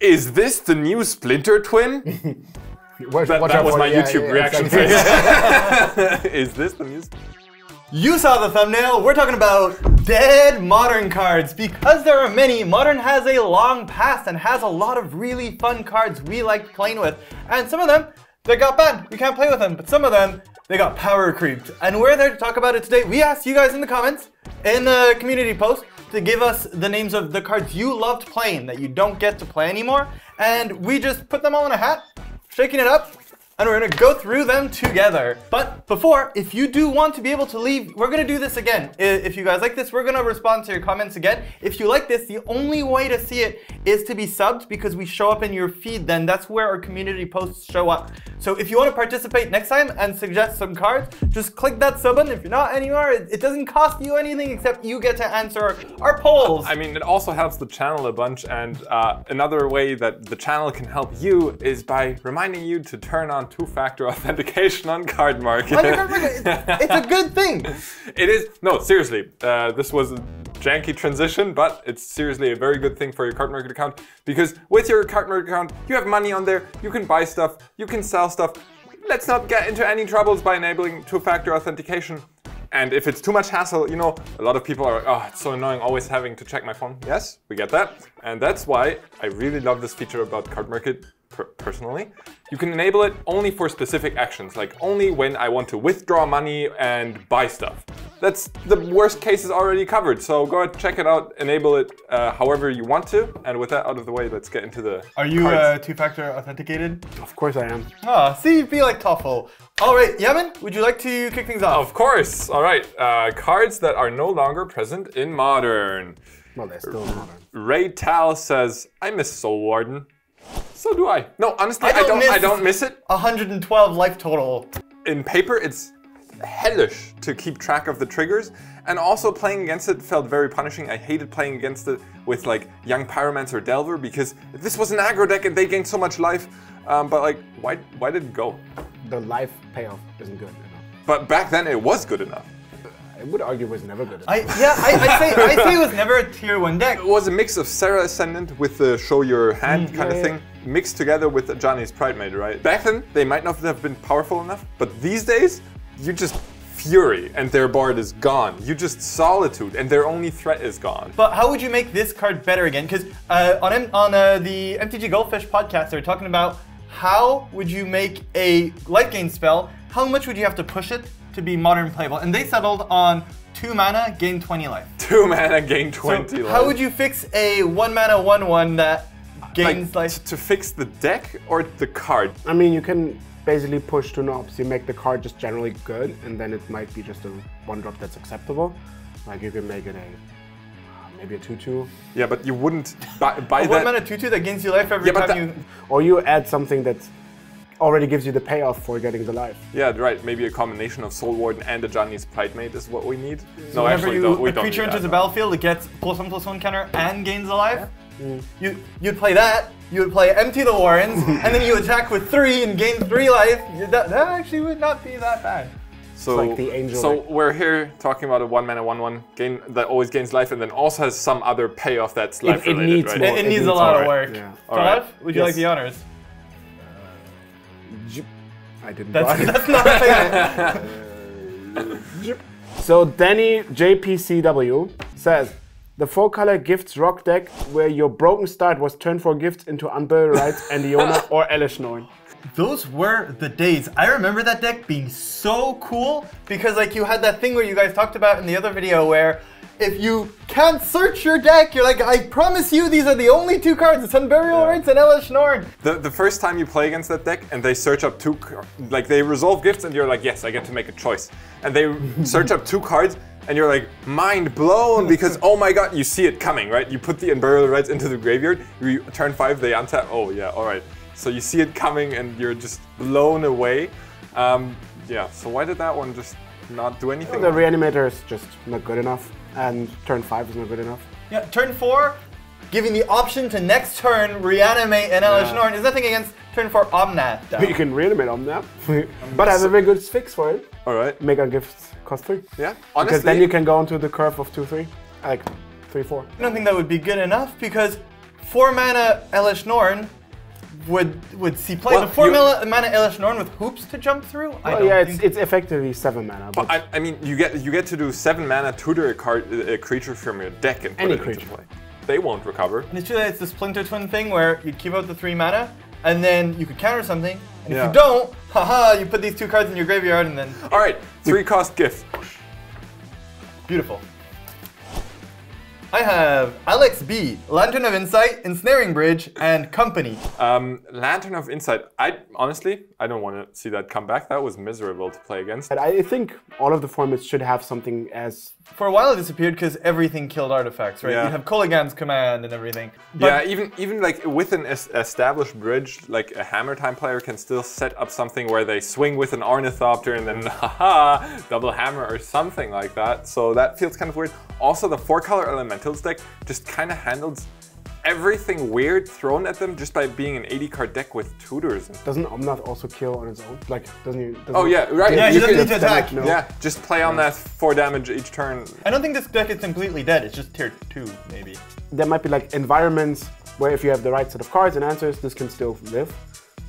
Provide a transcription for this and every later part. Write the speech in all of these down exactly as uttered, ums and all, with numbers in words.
Is this the new Splinter Twin? Watch, that watch that was board. my yeah, YouTube yeah, reaction. Exactly. Is this the new? You saw the thumbnail. We're talking about dead Modern cards. Because there are many, Modern has a long past and has a lot of really fun cards we like playing with. And some of them, they got banned. We can't play with them. But some of them, they got power creeped. And we're there to talk about it today. We asked you guys in the comments, in the community post, to give us the names of the cards you loved playing that you don't get to play anymore. And we just put them all in a hat, shaking it up, and we're gonna go through them together. But before, if you do want to be able to leave, we're gonna do this again. If you guys like this, we're gonna respond to your comments again. If you like this, the only way to see it is to be subbed, because we show up in your feed then. That's where our community posts show up. So if you wanna participate next time and suggest some cards, just click that sub button. If you're not anywhere, it doesn't cost you anything except you get to answer our polls. I mean, it also helps the channel a bunch, and uh, another way that the channel can help you is by reminding you to turn on two-factor authentication on Cardmarket. It's, it's a good thing. It is. No, seriously. Uh, this was a janky transition, but it's seriously a very good thing for your Cardmarket account, because with your Cardmarket account, you have money on there. You can buy stuff. You can sell stuff. Let's not get into any troubles by enabling two-factor authentication. And if it's too much hassle, you know, a lot of people are, oh, it's so annoying always having to check my phone. Yes, we get that. And that's why I really love this feature about Cardmarket. Personally, you can enable it only for specific actions, like only when I want to withdraw money and buy stuff. That's the worst case is already covered, so go ahead, check it out, enable it uh, however you want to. And with that out of the way, let's get into the Are you uh, two-factor authenticated? Of course I am. Ah, see, be like Toffle. All right, Yemen, would you like to kick things off? Of course. All right, uh, cards that are no longer present in Modern. Well, they're still Modern. Ray Tal says, I miss Soul Warden. So do I. No, honestly, I don't, I don't, miss, I don't miss it. one hundred twelve life total. In paper, it's hellish to keep track of the triggers, and also playing against it felt very punishing. I hated playing against it with like Young Pyromancer or Delver, because this was an aggro deck and they gained so much life. Um, but like, why, why did it go? The life payoff isn't good enough. But back then it was good enough. I would argue it was never good enough. I, yeah, I, I, say, I say it was never a tier one deck. It was a mix of Serra Ascendant with the show your hand mm, kind yeah, of thing, yeah. mixed together with Ajani's Pridemate, right? Back then, they might not have been powerful enough, but these days, you just Fury and their board is gone. You just Solitude and their only threat is gone. But how would you make this card better again? Because uh, on, M on uh, the M T G Goldfish podcast, they were talking about how would you make a life gain spell, how much would you have to push it to be Modern playable, and they settled on two mana, gain twenty life. Two mana, gain twenty so life. How would you fix a one mana, one one that gains like, life? To fix the deck or the card? I mean, you can basically push two knobs. You make the card just generally good, and then it might be just a one drop that's acceptable. Like you can make it a maybe a two two. Yeah, but you wouldn't buy, buy a that. One mana two two that gains you life every yeah, time that... you. Or you add something that's already gives you the payoff for getting the life. Yeah, right. Maybe a combination of Soul Warden and Ajani's Pridemate is what we need. So no, actually, you, don't, we a don't creature enters the battlefield, it gets plus one plus one counter and gains a life. Yeah. Mm. You, you'd play that, you would play Empty the Warrens, and then you attack with three and gain three life. That, that actually would not be that bad. So, like the angel so we're here talking about a one mana one one game that always gains life and then also has some other payoff that's life it, related. It needs, right? it, it, it needs, needs a lot more. of work. Yeah. All right. Right. Would you yes. like the honors? I didn't that's, that's not a thing. So Danny J P C W says, the four color gifts rock deck where your broken start was turned four gifts into Unburial Rites and Iona or Elesh Norn. Those were the days. I remember that deck being so cool because like you had that thing where you guys talked about in the other video where if you can't search your deck, you're like, I promise you these are the only two cards. It's Unburial Rites yeah. and Elesh Norn. The, the first time you play against that deck and they search up two, like they resolve gifts and you're like, yes, I get to make a choice. And they search up two cards and you're like, mind blown because, oh my god, you see it coming, right? You put the Unburial Rites into the graveyard, you turn five, they untap, oh yeah, all right. So you see it coming and you're just blown away. Um, yeah, so why did that one just not do anything? The Reanimator is just not good enough. And turn five is not good enough. Yeah, turn four, giving the option to next turn reanimate an Elesh Norn is nothing against turn four Omnath. Though. You can reanimate Omnath, but I have a very good fix for it. All right, make our gifts cost three. Yeah, honestly, because then you can go into the curve of two three, like three four. I don't think that would be good enough because four mana Elesh Norn would would see play. Well, the four you, mana Elesh Norn with hoops to jump through. Well, I don't yeah, think it's, it's effectively seven mana. But, but I, I mean, you get you get to do seven mana, tutor a card, a creature from your deck, and put any it creature. Into play. They won't recover. And it's true that it's the Splinter Twin thing where you keep out the three mana, and then you could counter something. And yeah. if you don't, haha, you put these two cards in your graveyard, and then. All right, three cost gift. Beautiful. I have Alex B, Lantern of Insight, Ensnaring Bridge, and Company. Um, Lantern of Insight, I honestly, I don't want to see that come back. That was miserable to play against. And I think all of the formats should have something as... For a while it disappeared because everything killed artifacts, right? Yeah. You'd have Koligan's Command and everything. But yeah, even, even like with an es established bridge, like a Hammer Time player can still set up something where they swing with an Ornithopter and then, haha, double hammer or something like that. So that feels kind of weird. Also, the four-color Elementals deck just kind of handles everything weird thrown at them just by being an eighty-card deck with tutors. Doesn't Omnath also kill on its own? Like, doesn't he? Doesn't oh yeah, right. Yeah, he doesn't need to attack. No. Yeah, just play Omnath four damage each turn. I don't think this deck is completely dead. It's just tier two, maybe. There might be like environments where if you have the right set of cards and answers, this can still live.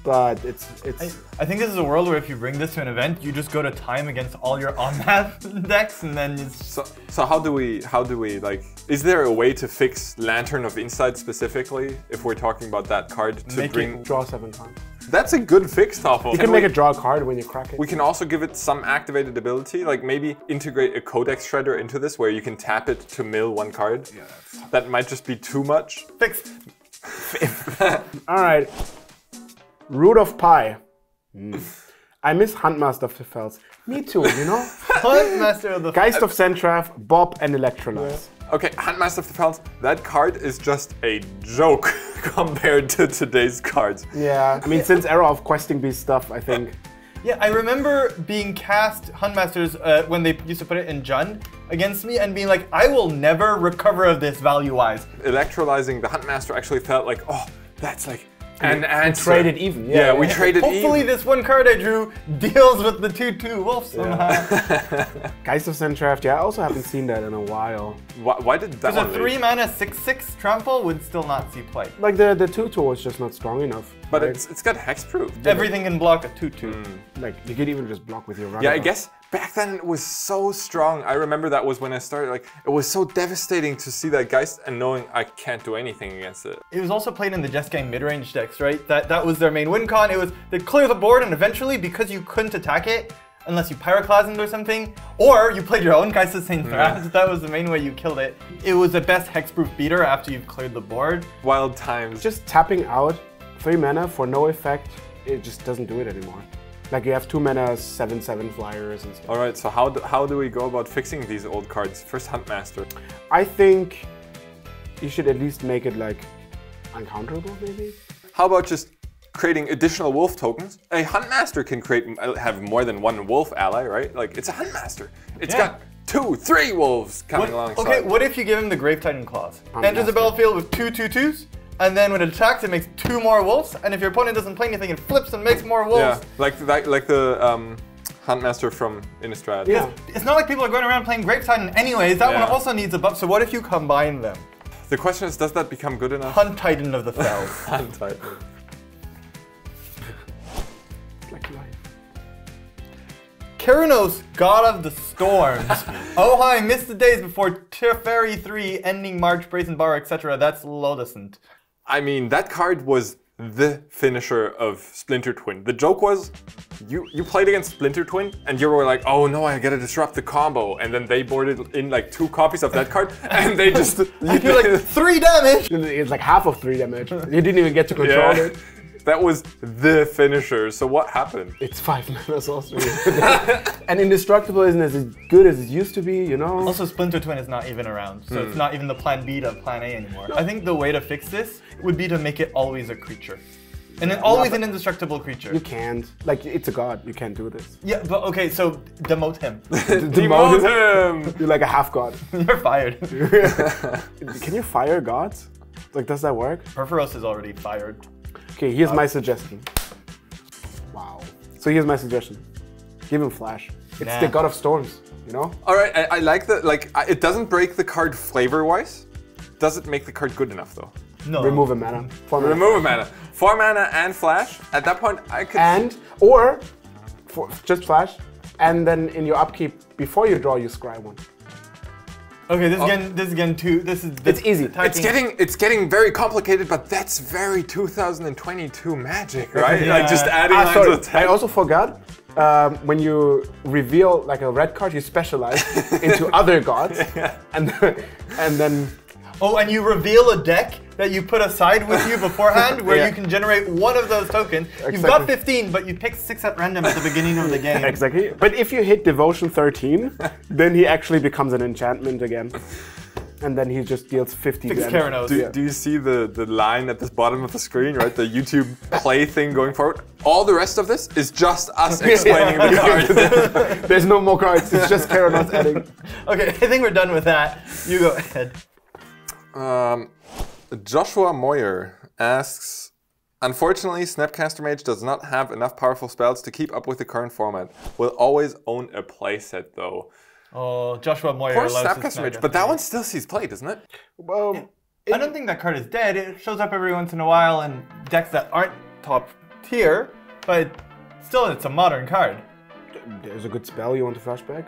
But it's it's. I, I think this is a world where if you bring this to an event, you just go to time against all your Omnath decks, and then it's. So so how do we how do we like? Is there a way to fix Lantern of Insight specifically if we're talking about that card to make bring it draw seven times? That's a good fix, Toffel. You can make it draw a card when you crack it. We can also give it some activated ability, like maybe integrate a Codex Shredder into this, where you can tap it to mill one card. Yeah. That's... That might just be too much. Fixed. All right. Root of Pie. Mm. I miss Huntmaster of the Fells. Me too, you know? Huntmaster of the Fells. Geist of Saint Traft, Bob, and Electrolyze. Yeah. Okay, Huntmaster of the Fells, that card is just a joke compared to today's cards. Yeah, I mean, yeah. since era of Questing Beast stuff, I think. Yeah, I remember being cast Huntmasters uh, when they used to put it in Jund against me and being like, I will never recover of this value-wise. Electrolyzing the Huntmaster actually felt like, oh, that's like, And, and traded even. Yeah, yeah we yeah. traded Hopefully even. Hopefully this one card I drew deals with the two two wolf somehow. Yeah. Geist of Saint Traft, yeah, I also haven't seen that in a while. Why, why did that Because a three mana six six trample would still not see play. Like the two two was just not strong enough. But right? it's, it's got hexproof. Everything can block a two two. Mm. Like, you could even just block with your Ragavan. Yeah, I guess. Back then it was so strong. I remember that was when I started, like, it was so devastating to see that Geist and knowing I can't do anything against it. It was also played in the Just Gang mid-range decks, right? That that was their main win con. It was they'd clear the board and eventually, because you couldn't attack it, unless you Pyroclasmed or something, or you played your own Geist of Saint Traft. Yeah. That was the main way you killed it. It was the best hexproof beater after you've cleared the board. Wild times. Just tapping out three mana for no effect, it just doesn't do it anymore. Like you have two mana, seven seven flyers and stuff. All right, so how do, how do we go about fixing these old cards? First, Huntmaster. I think you should at least make it like uncounterable, maybe. How about just creating additional wolf tokens? A Huntmaster can create have more than one wolf ally, right? Like it's a Huntmaster. It's yeah. got two, three wolves coming along. Okay, what if you give him the Grave Titan clause? Enters the battlefield with two two twos. And then when it attacks, it makes two more wolves. And if your opponent doesn't play anything, it flips and makes more wolves. Yeah, like like, like the um, Huntmaster from Innistrad. Yeah, it's not like people are going around playing Grave Titan anyways. That yeah. one also needs a buff. So what if you combine them? The question is, does that become good enough? Hunt Titan of the Fells. Hunt Titan. Like life. Keranos, God of the Storms. Oh hi, missed the days before Teferi three, ending March, Brazen Bar, et cetera. That's Lodescent. I mean, that card was the finisher of Splinter Twin. The joke was, you, you played against Splinter Twin, and you were like, oh no, I gotta disrupt the combo. And then they boarded in like two copies of that card, and they just... you do like three damage! It's like half of three damage. You didn't even get to control yeah. it. That was the finisher, so what happened? It's five mana sorcery. And Indestructible isn't as good as it used to be, you know? Also, Splinter Twin is not even around, so mm. it's not even the plan B to plan A anymore. No. I think the way to fix this would be to make it always a creature. And then always no, an indestructible creature. You can't. Like, it's a god. You can't do this. Yeah, but okay, so demote him. Demote him! You're like a half-god. You're fired. Can you fire gods? Like, does that work? Perforos is already fired. Okay, here's my suggestion. Wow. So here's my suggestion. Give him Flash. It's nah. the God of Storms, you know? All right, I, I like that. Like, I, it doesn't break the card flavor-wise. Does it make the card good enough, though? No. Remove a mana. Four mana. Remove a mana. Four mana and flash. At that point, I could. And, or for, just flash, and then in your upkeep, before you draw, you scry one. Okay, this is oh. getting this is getting too. This is this it's easy. Typing. It's getting it's getting very complicated, but that's very two thousand twenty-two Magic, right? Yeah. Like just adding ah, lines sorry. of text. I also forgot um, when you reveal like a red card, you specialize into other gods, yeah. and and then. Oh, and you reveal a deck that you put aside with you beforehand, where yeah. you can generate one of those tokens. Exactly. You've got fifteen, but you pick six at random at the beginning of the game. Exactly. But if you hit Devotion thirteen, then he actually becomes an enchantment again. And then he just deals fifty damage. Do, yeah. do you see the, the line at the bottom of the screen, right? The YouTube play thing going forward? All the rest of this is just us explaining the cards. There's no more cards, it's just Karanauts adding. Okay, I think we're done with that. You go ahead. Um, Joshua Moyer asks, unfortunately, Snapcaster Mage does not have enough powerful spells to keep up with the current format. Will always own a playset, though. Oh, Joshua Moyer loves Snapcaster Mage, but that one still sees play, doesn't it? Well, yeah. it, I don't think that card is dead. It shows up every once in a while in decks that aren't top tier, but still, it's a modern card. There's a good spell you want to flashback.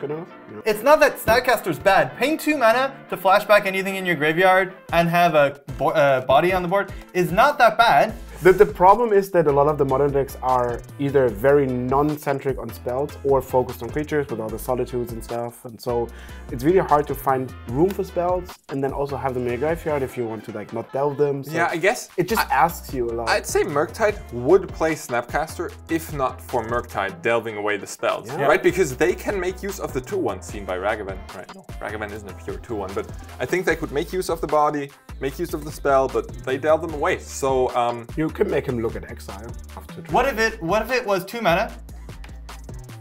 Good enough. Yeah. It's not that Snapcaster's bad. Paying two mana to flashback anything in your graveyard and have a bo uh, body on the board is not that bad. The, the problem is that a lot of the modern decks are either very non-centric on spells or focused on creatures with all the solitudes and stuff. And so it's really hard to find room for spells and then also have them in your graveyard if you want to like not delve them. So yeah, I guess. It just I, asks you a lot. I'd say Murktide would play Snapcaster if not for Murktide delving away the spells, yeah. right? Because they can make use of the two one seen by Ragavan. Right? No, Ragavan isn't a pure two one, but I think they could make use of the body, make use of the spell, but they delve them away. So um, you could make him look at exile. After what if it? What if it was two mana?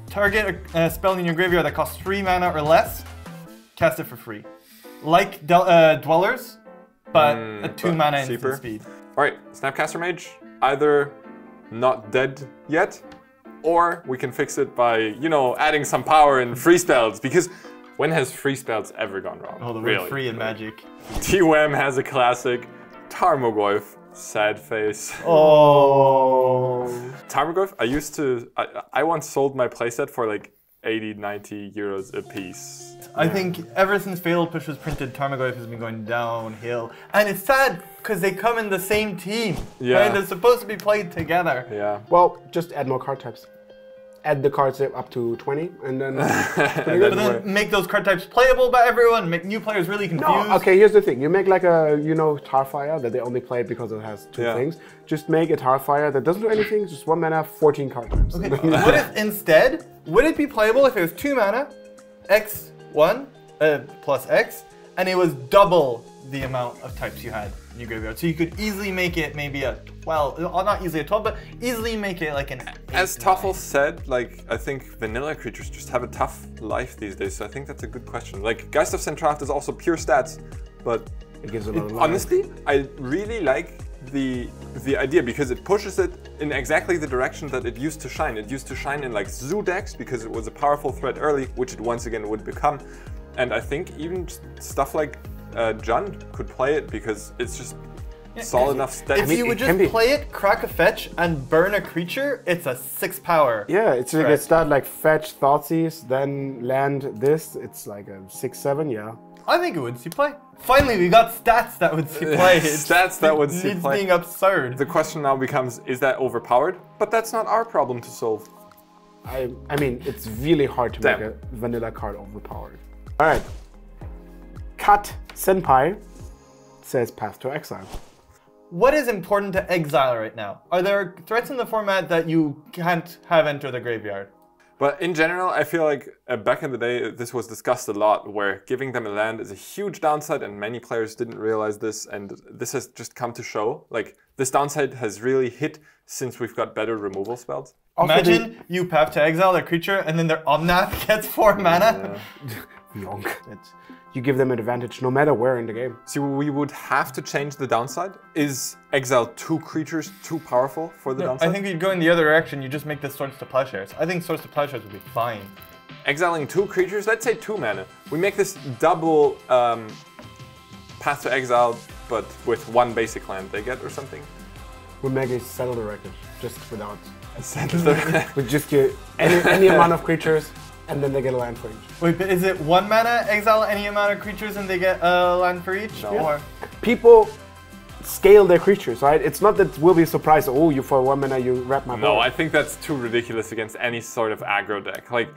Target a, a spell in your graveyard that costs three mana or less. Cast it for free, like del, uh, Dwellers, but mm, a two but mana cheaper. Instant speed. All right, Snapcaster Mage, either not dead yet, or we can fix it by you know adding some power and free spells because. When has free spells ever gone wrong? Oh, the word really. free in Magic. T W M has a classic, Tarmogoyf, sad face. Oh. Tarmogoyf, I used to, I, I once sold my playset for like eighty, ninety euros a piece. I think ever since Fatal Push was printed, Tarmogoyf has been going downhill. And it's sad because they come in the same team. Yeah. Right? They're supposed to be played together. Yeah. Well, just add more card types. Add the cards up to twenty, and then, and then, then make those card types playable by everyone. Make new players really confused. No, okay, here's the thing: you make like a you know Tarfire that they only play because it has two yeah. things. Just make a Tarfire that doesn't do anything, just one mana, fourteen card types. Okay. What if instead would it be playable if it was two mana, X one uh, plus X, and it was double the amount of types you had in your graveyard? So you could easily make it maybe a. Well, not easily at all, but easily make it like an As Tuffle said, like, I think vanilla creatures just have a tough life these days, so I think that's a good question. Like, Geist of Saint Traft is also pure stats, but it gives it, honestly, I really like the the idea because it pushes it in exactly the direction that it used to shine. It used to shine in, like, zoo decks because it was a powerful threat early, which it once again would become. And I think even stuff like uh, Jund could play it because it's just... solid if, enough stat. If you would just play it, crack a fetch, and burn a creature, it's a six power. Yeah, it's like a start like fetch Thoughtseize, then land this, it's like a six, seven, yeah. I think it would see play. Finally, we got stats that would see play. Stats that would see play. It's being absurd. The question now becomes, is that overpowered? But that's not our problem to solve. I, I mean, it's really hard to Damn. make a vanilla card overpowered. All right. Kat Senpai says Path to Exile. What is important to exile right now? Are there threats in the format that you can't have enter the graveyard? But in general, I feel like uh, back in the day, this was discussed a lot, where giving them a land is a huge downside, and many players didn't realize this, and this has just come to show. Like, this downside has really hit since we've got better removal spells. Imagine you path to exile their creature, and then their Omnath gets four mana. Yeah. It's, you give them an advantage no matter where in the game. See, we would have to change the downside. Is exile two creatures too powerful for the no, downside? I think you'd go in the other direction. You just make the Swords to Plowshares. I think Swords to Plowshares would be fine. Exiling two creatures? Let's say two mana. We make this double um, Path to Exile but with one basic land they get or something. We make a Settle the Wreckage, just without... Settle the Wreckage? We just get any, any amount of creatures, and then they get a land for each. Wait, but is it one mana, exile any amount of creatures, and they get a land for each? No. Or? People scale their creatures, right? It's not that we'll be surprised, oh, you for one mana, you wrap my board. No, I think that's too ridiculous against any sort of aggro deck. Like,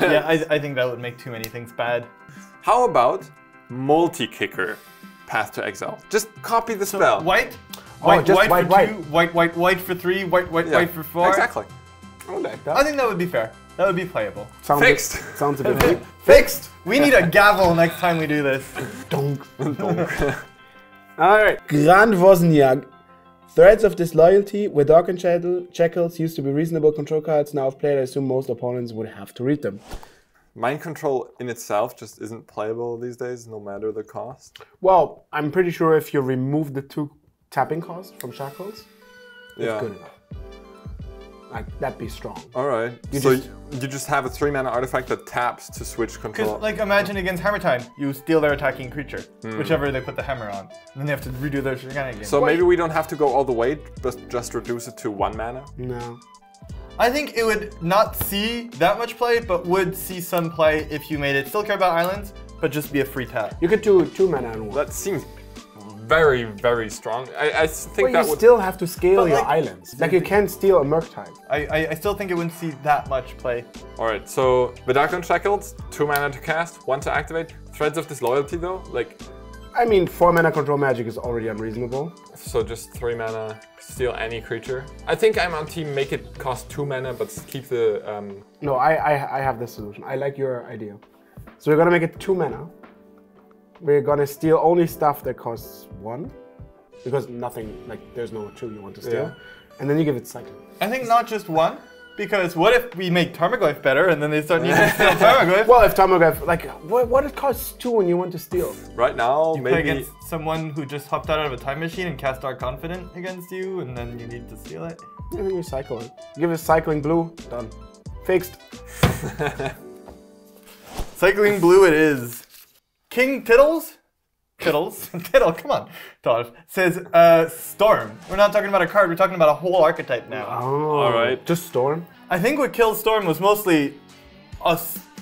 yeah, I, I think that would make too many things bad. How about multi-kicker Path to Exile? Just copy the spell. So white? White, oh, just white, white for white. two, white, white, white for three, white, white, yeah, white for four. Exactly. Okay, I think that would be fair. That would be playable. Sounds Fixed. A, sounds a bit Fixed. We need a gavel next time we do this. Donk. Donk. All right. Grand Wozniak. Threads of Disloyalty. Vedalken Shackles used to be reasonable control cards. Now, if played, I assume most opponents would have to read them. Mind Control in itself just isn't playable these days, no matter the cost. Well, I'm pretty sure if you remove the two tapping cost from Shackles, yeah, it's good enough. Like, that'd be strong. All right. You so just, you just have a three-mana artifact that taps to switch control. Like, imagine against Hammer Time, you steal their attacking creature, mm. whichever they put the hammer on. And then they have to redo their shenanigans again. So Wait. maybe we don't have to go all the way, but just reduce it to one mana? No. I think it would not see that much play, but would see some play if you made it still care about islands, but just be a free tap. You could do two mana and one. That seems very, very strong. I, I think well, that you would... still have to scale but your like, islands. Like you can steal a Murktide. I, I, I still think it wouldn't see that much play. All right, so Vedalken Shackles, two mana to cast, one to activate. Threads of Disloyalty though, like... I mean, four mana control magic is already unreasonable. So just three mana, steal any creature. I think I'm on team make it cost two mana, but keep the... Um... No, I, I, I have the solution. I like your idea. So we're gonna make it two mana. We're gonna steal only stuff that costs one, because nothing, like there's no two you want to steal. Yeah. And then you give it cycling. I think not just one, because what if we make Tarmogoyf better and then they start needing to steal Tarmogoyf? Well, if Tarmogoyf, like, what, what it costs two when you want to steal? Right now, you maybe... You play against someone who just hopped out of a time machine and cast Dark Confidant against you, and then you need to steal it? I think you cycle it. Give it Cycling Blue, done. Fixed. Cycling Blue it is. King Tiddles? Tiddles? Tiddle, come on, Todd. Says, uh, Storm. We're not talking about a card, we're talking about a whole archetype now. Oh, all right. Just Storm? I think what killed Storm was mostly a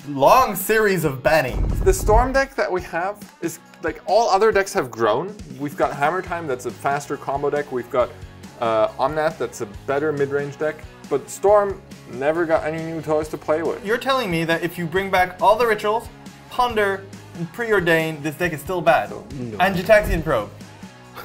long series of banning. The Storm deck that we have is, like, all other decks have grown. We've got Hammer Time, that's a faster combo deck. We've got uh, Omnath, that's a better mid-range deck. But Storm never got any new toys to play with. You're telling me that if you bring back all the rituals, Ponder, Preordained, this deck is still bad. No. And Jataxian Probe.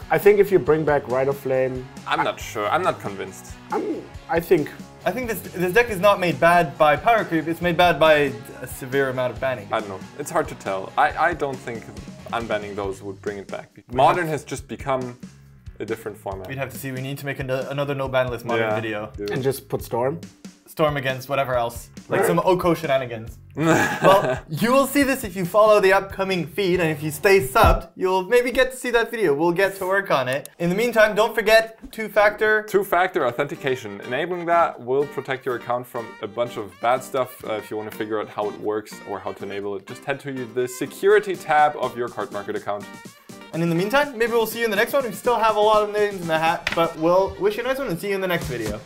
I think if you bring back Rite of Flame... I'm I, not sure. I'm not convinced. I'm, I think... I think this, this deck is not made bad by power creep. It's made bad by a severe amount of banning. I don't know. It's hard to tell. I, I don't think unbanning those would bring it back. Modern has just become a different format. We'd have to see. We need to make an, another no-ban list Modern yeah, video. Dude. And just put Storm? Storm against whatever else. Like right. some Oko shenanigans. Well, you will see this if you follow the upcoming feed, and if you stay subbed, you'll maybe get to see that video. We'll get to work on it. In the meantime, don't forget two-factor... Two-factor authentication. Enabling that will protect your account from a bunch of bad stuff. Uh, if you want to figure out how it works or how to enable it, just head to the security tab of your Cardmarket account. And in the meantime, maybe we'll see you in the next one. We still have a lot of names in the hat, but we'll wish you a nice one and see you in the next video.